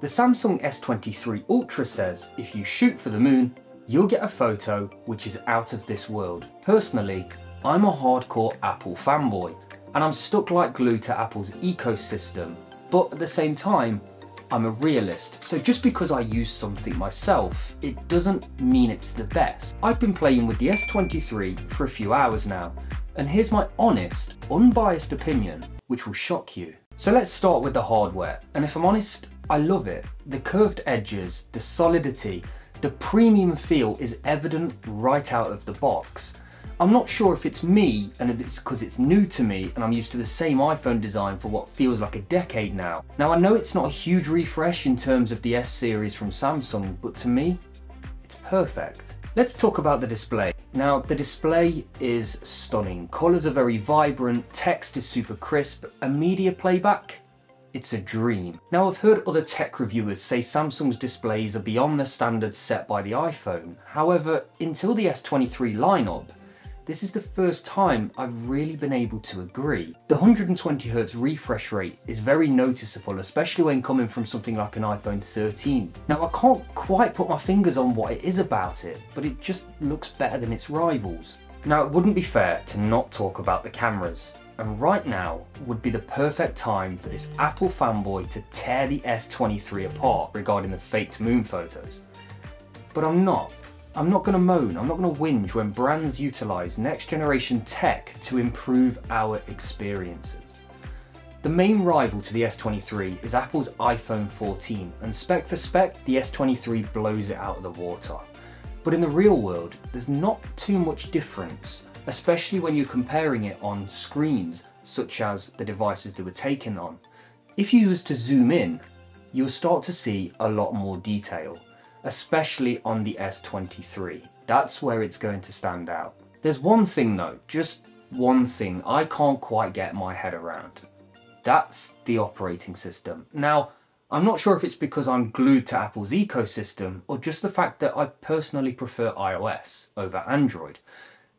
The Samsung S23 Ultra says, if you shoot for the moon, you'll get a photo which is out of this world. Personally, I'm a hardcore Apple fanboy, and I'm stuck like glue to Apple's ecosystem, but at the same time, I'm a realist, so just because I use something myself, it doesn't mean it's the best. I've been playing with the S23 for a few hours now, and here's my honest, unbiased opinion, which will shock you. So let's start with the hardware, and if I'm honest, I love it. The curved edges, the solidity, the premium feel is evident right out of the box. I'm not sure if it's me and if it's because it's new to me and I'm used to the same iPhone design for what feels like a decade now. Now I know it's not a huge refresh in terms of the S series from Samsung, but to me, it's perfect. Let's talk about the display. Now the display is stunning. Colors are very vibrant, text is super crisp, and media playback? It's a dream. Now I've heard other tech reviewers say Samsung's displays are beyond the standards set by the iPhone. However, until the S23 lineup, this is the first time I've really been able to agree. The 120Hz refresh rate is very noticeable, especially when coming from something like an iPhone 13. Now I can't quite put my fingers on what it is about it, but it just looks better than its rivals. Now it wouldn't be fair to not talk about the cameras, and right now would be the perfect time for this Apple fanboy to tear the S23 apart regarding the faked moon photos. But I'm not going to moan, I'm not going to whinge when brands utilise next generation tech to improve our experiences. The main rival to the S23 is Apple's iPhone 14, and spec for spec, the S23 blows it out of the water. But in the real world, there's not too much difference, especially when you're comparing it on screens, such as the devices they were taken on. If you use to zoom in, you'll start to see a lot more detail, especially on the S23. That's where it's going to stand out. There's one thing though, just one thing I can't quite get my head around. That's the operating system. Now, I'm not sure if it's because I'm glued to Apple's ecosystem or just the fact that I personally prefer iOS over Android.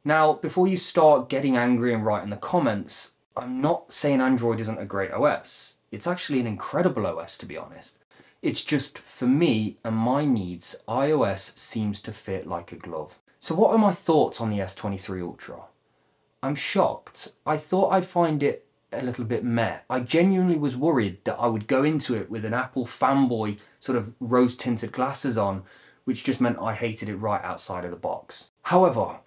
Now, before you start getting angry and write in the comments, I'm not saying Android isn't a great OS. It's actually an incredible OS, to be honest. It's just, for me and my needs, iOS seems to fit like a glove. So what are my thoughts on the S23 Ultra? I'm shocked. I thought I'd find it a little bit meh. I genuinely was worried that I would go into it with an Apple fanboy sort of rose-tinted glasses on, which just meant I hated it right outside of the box. However,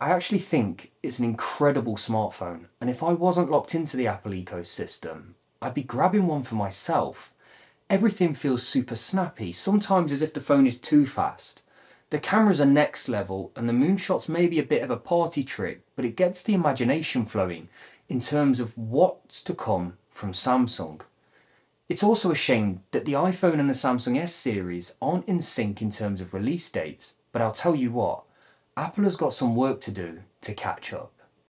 I actually think it's an incredible smartphone, and if I wasn't locked into the Apple ecosystem, I'd be grabbing one for myself. Everything feels super snappy, sometimes as if the phone is too fast. The cameras are next level, and the moonshots may be a bit of a party trick, but it gets the imagination flowing in terms of what's to come from Samsung. It's also a shame that the iPhone and the Samsung S series aren't in sync in terms of release dates, but I'll tell you what, Apple has got some work to do to catch up.